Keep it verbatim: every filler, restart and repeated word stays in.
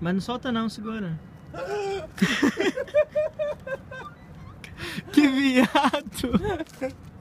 Mas não solta não, segura. Que viado!